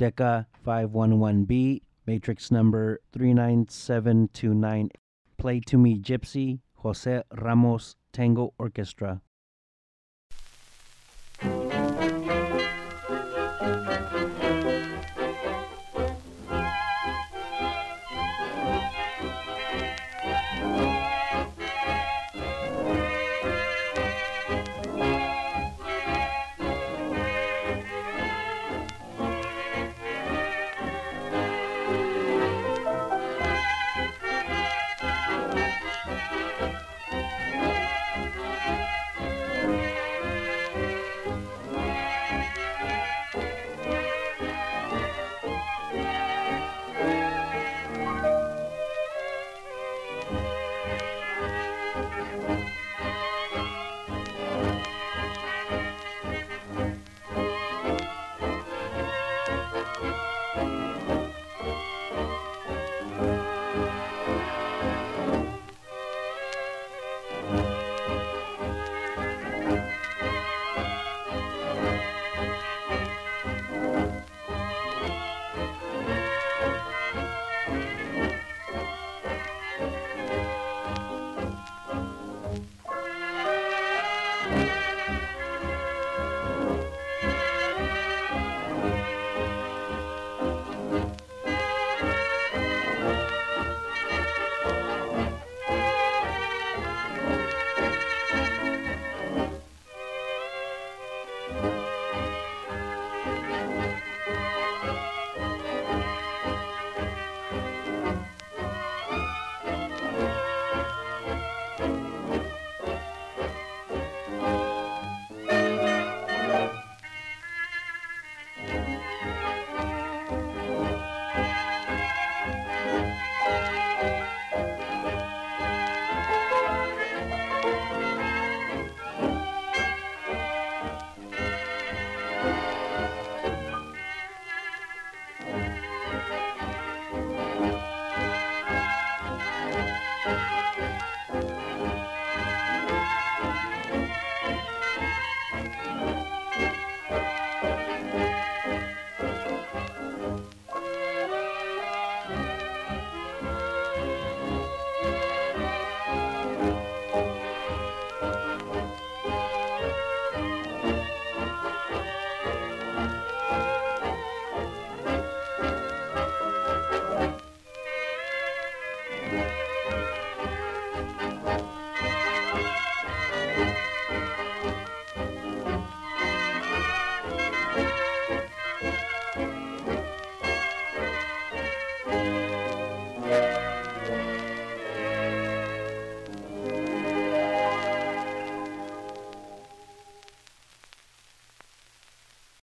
Decca 511B, matrix number 39729. Play to me Gypsy, José Ramos, Tango Orchestra.